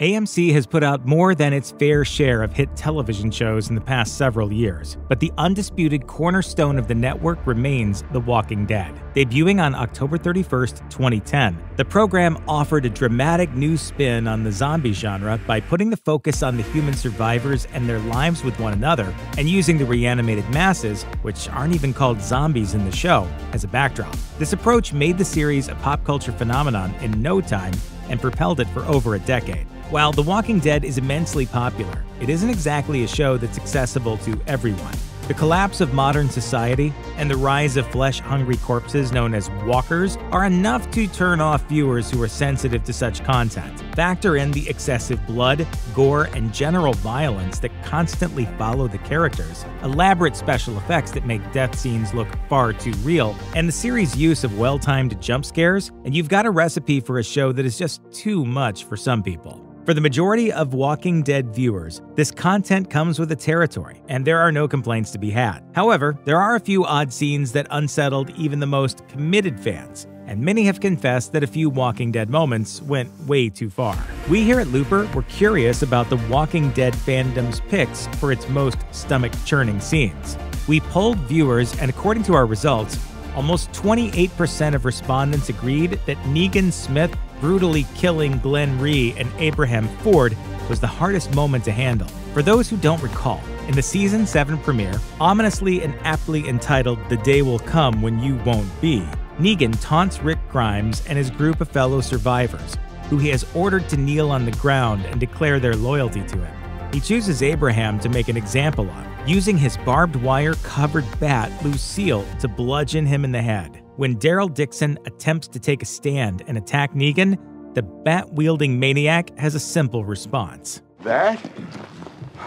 AMC has put out more than its fair share of hit television shows in the past several years, but the undisputed cornerstone of the network remains The Walking Dead. Debuting on October 31st, 2010, the program offered a dramatic new spin on the zombie genre by putting the focus on the human survivors and their lives with one another, and using the reanimated masses, which aren't even called zombies in the show, as a backdrop. This approach made the series a pop culture phenomenon in no time and propelled it for over a decade. While The Walking Dead is immensely popular, it isn't exactly a show that's accessible to everyone. The collapse of modern society and the rise of flesh-hungry corpses known as walkers are enough to turn off viewers who are sensitive to such content. Factor in the excessive blood, gore, and general violence that constantly follow the characters, elaborate special effects that make death scenes look far too real, and the series' use of well-timed jump scares, and you've got a recipe for a show that is just too much for some people. For the majority of Walking Dead viewers, this content comes with the territory, and there are no complaints to be had. However, there are a few odd scenes that unsettled even the most committed fans, and many have confessed that a few Walking Dead moments went way too far. We here at Looper were curious about the Walking Dead fandom's picks for its most stomach-churning scenes. We polled viewers, and according to our results, almost 28% of respondents agreed that Negan Smith brutally killing Glenn Rhee and Abraham Ford was the hardest moment to handle. For those who don't recall, in the Season 7 premiere, ominously and aptly entitled The Day Will Come When You Won't Be, Negan taunts Rick Grimes and his group of fellow survivors, who he has ordered to kneel on the ground and declare their loyalty to him. He chooses Abraham to make an example of, using his barbed wire-covered bat, Lucille, to bludgeon him in the head. When Daryl Dixon attempts to take a stand and attack Negan, the bat-wielding maniac has a simple response. That?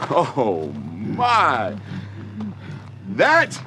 Oh my! That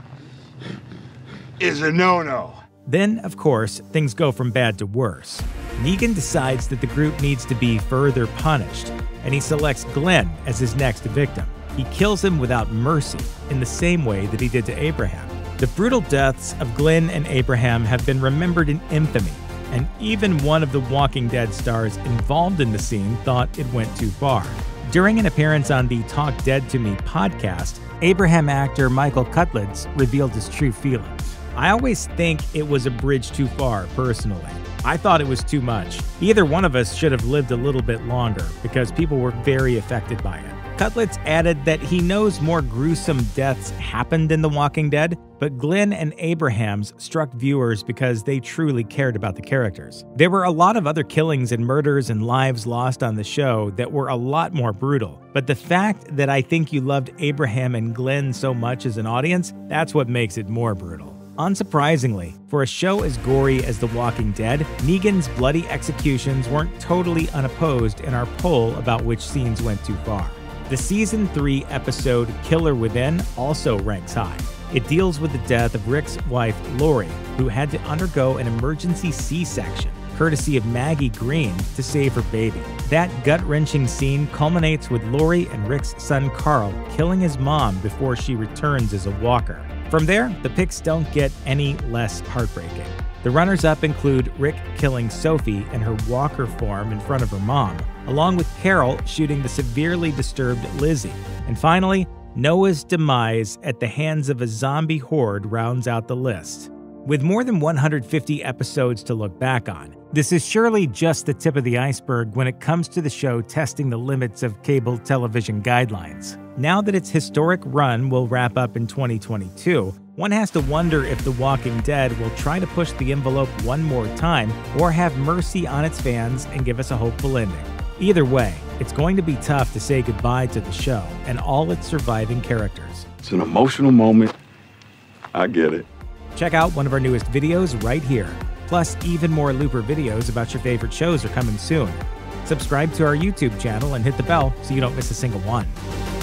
is a no-no. Then, of course, things go from bad to worse. Negan decides that the group needs to be further punished, and he selects Glenn as his next victim. He kills him without mercy, in the same way that he did to Abraham. The brutal deaths of Glenn and Abraham have been remembered in infamy, and even one of the Walking Dead stars involved in the scene thought it went too far. During an appearance on the Talk Dead to Me podcast, Abraham actor Michael Cudlitz revealed his true feelings. I always think it was a bridge too far, personally. I thought it was too much. Either one of us should have lived a little bit longer, because people were very affected by it. Cudlitz added that he knows more gruesome deaths happened in The Walking Dead, but Glenn and Abraham's struck viewers because they truly cared about the characters. There were a lot of other killings and murders and lives lost on the show that were a lot more brutal, but the fact that I think you loved Abraham and Glenn so much as an audience, that's what makes it more brutal. Unsurprisingly, for a show as gory as The Walking Dead, Negan's bloody executions weren't totally unopposed in our poll about which scenes went too far. The Season 3 episode Killer Within also ranks high. It deals with the death of Rick's wife, Lori, who had to undergo an emergency C-section, courtesy of Maggie Greene, to save her baby. That gut-wrenching scene culminates with Lori and Rick's son, Carl, killing his mom before she returns as a walker. From there, the picks don't get any less heartbreaking. The runners-up include Rick killing Sophie in her walker form in front of her mom, along with Carol shooting the severely disturbed Lizzie. And finally, Noah's demise at the hands of a zombie horde rounds out the list. With more than 150 episodes to look back on, this is surely just the tip of the iceberg when it comes to the show testing the limits of cable television guidelines. Now that its historic run will wrap up in 2022, one has to wonder if The Walking Dead will try to push the envelope one more time or have mercy on its fans and give us a hopeful ending. Either way, it's going to be tough to say goodbye to the show and all its surviving characters. It's an emotional moment. I get it. Check out one of our newest videos right here. Plus, even more Looper videos about your favorite shows are coming soon. Subscribe to our YouTube channel and hit the bell so you don't miss a single one.